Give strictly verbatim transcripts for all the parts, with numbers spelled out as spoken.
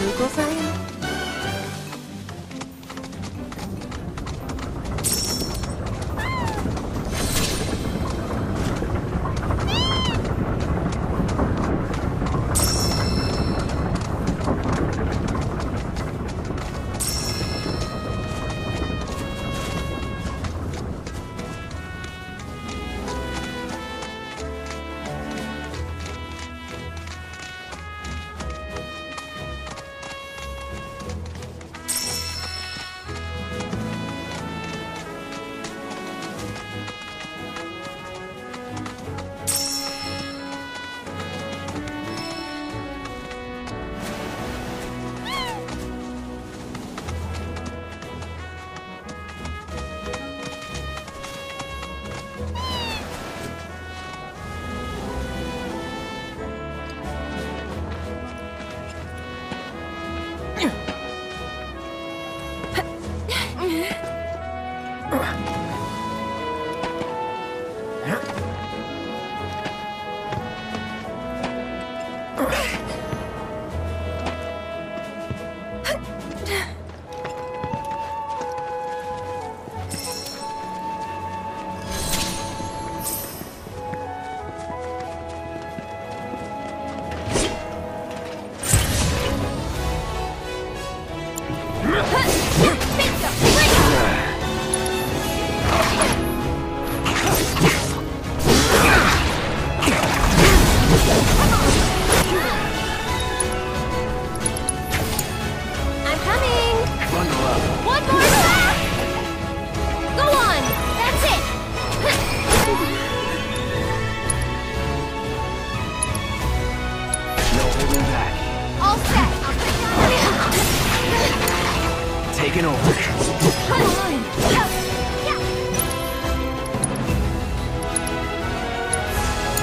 Moogle sign?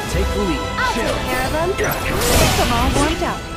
Take the lead. I'll Chill. Take care of them. Get them all warmed up.